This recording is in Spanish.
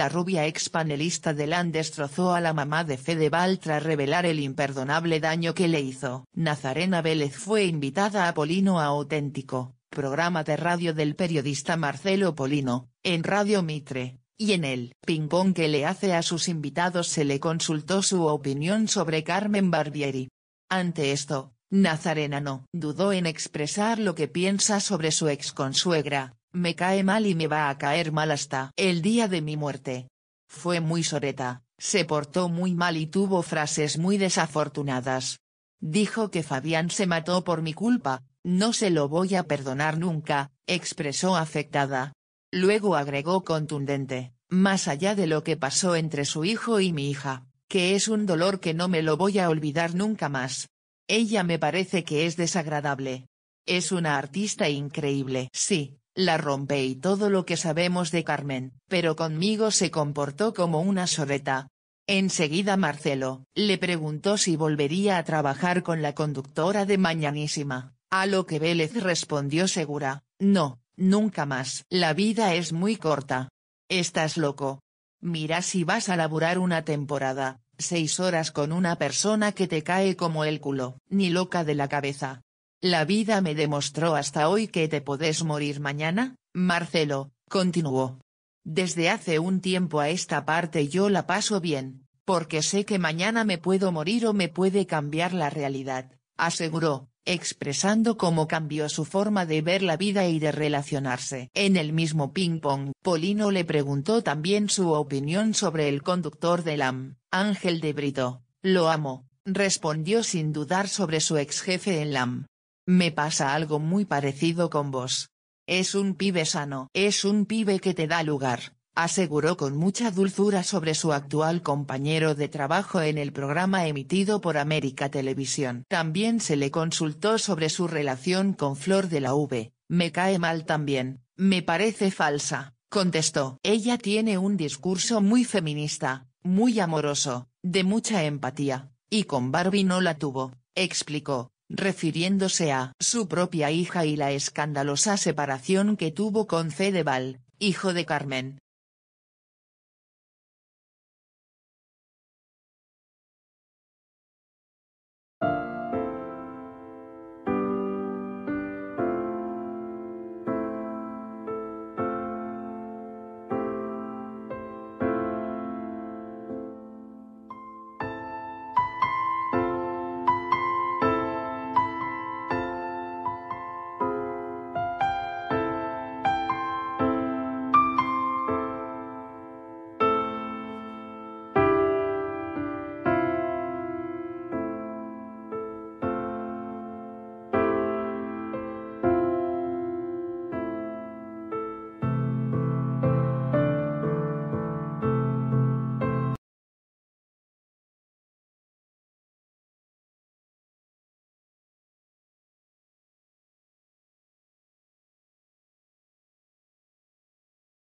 la rubia ex panelista de LAM destrozó a la mamá de Fede Bal tras revelar el imperdonable daño que le hizo. Nazarena Vélez fue invitada a Polino Auténtico, programa de radio del periodista Marcelo Polino, en Radio Mitre. Y en el ping-pong que le hace a sus invitados se le consultó su opinión sobre Carmen Barbieri. Ante esto, Nazarena no dudó en expresar lo que piensa sobre su exconsuegra: me cae mal y me va a caer mal hasta el día de mi muerte. Fue muy soreta, se portó muy mal y tuvo frases muy desafortunadas. Dijo que Fabián se mató por mi culpa, no se lo voy a perdonar nunca, expresó afectada. Luego agregó contundente: más allá de lo que pasó entre su hijo y mi hija, que es un dolor que no me lo voy a olvidar nunca más. Ella me parece que es desagradable. Es una artista increíble. Sí, la rompe y todo lo que sabemos de Carmen, pero conmigo se comportó como una soreta. Enseguida Marcelo le preguntó si volvería a trabajar con la conductora de Mañanísima, a lo que Vélez respondió segura: no. Nunca más. La vida es muy corta. Estás loco. Mira, si vas a laburar una temporada, 6 horas con una persona que te cae como el culo, ni loca de la cabeza. La vida me demostró hasta hoy que te podés morir mañana, Marcelo, continuó. Desde hace un tiempo a esta parte yo la paso bien, porque sé que mañana me puedo morir o me puede cambiar la realidad, aseguró, expresando cómo cambió su forma de ver la vida y de relacionarse. En el mismo ping-pong, Polino le preguntó también su opinión sobre el conductor de LAM, Ángel de Brito. Lo amo, respondió sin dudar sobre su ex jefe en LAM. Me pasa algo muy parecido con vos. Es un pibe sano. Es un pibe que te da lugar, aseguró con mucha dulzura sobre su actual compañero de trabajo en el programa emitido por América Televisión. También se le consultó sobre su relación con Flor de la V. Me cae mal también, me parece falsa, contestó. Ella tiene un discurso muy feminista, muy amoroso, de mucha empatía, y con Barbie no la tuvo, explicó, refiriéndose a su propia hija y la escandalosa separación que tuvo con Fede Bal, hijo de Carmen.